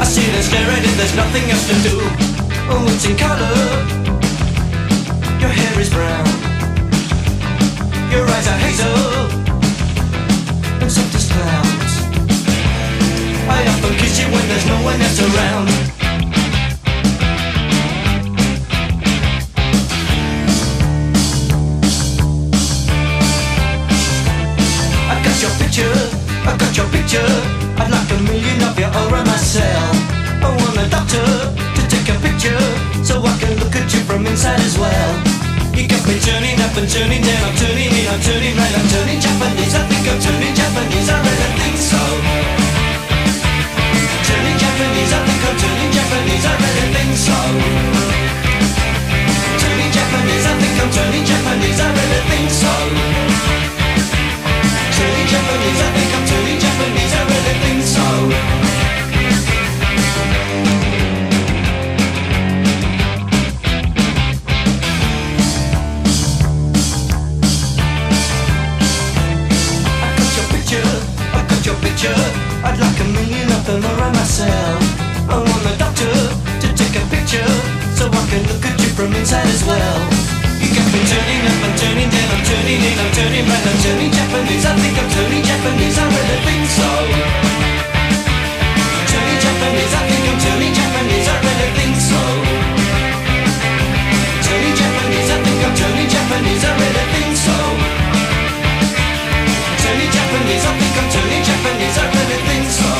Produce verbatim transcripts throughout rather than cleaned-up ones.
I sit and stare at it, there's nothing else to do. Oh, it's in color. Your hair is brown. Your eyes are hazel. And soft as clouds. I often kiss you when there's no one else around. I got your picture. I got your picture. I'd like a million of your aura myself. I want a doctor to take a picture so I can look at you from inside as well. You got me turning up and turning down. I'm turning in, I'm turning right, I'm turning Japanese. I think I'm turning Japanese, I really think so. Turning Japanese, I think I'm turning Japanese, I really think so. Turning Japanese, I think I'm turning Japanese, I really think so. Turning Japanese, I think I'm turning Japanese, I really think so. I got your picture, I got your picture. I'd like a million of them around myself. I want a doctor to take a picture so I can look at you from inside as well. You got me turning up and turning down, I'm turning in, I'm turning right, I'm turning Japanese, I think I'm turning Japanese, I really think so. Turning Japanese, I think I'm turning Japanese, I really think so. Turning Japanese, I think I'm turning Japanese, I really think so. Turning Japanese, I think I'm turning Japanese, I really think so.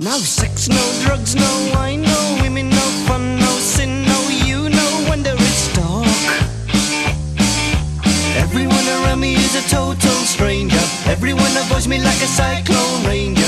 No sex, no drugs, no wine, no women, no fun, no sin, no you, no wonder. Everyone around me is a total stranger. Everyone avoids me like a cyclone ranger.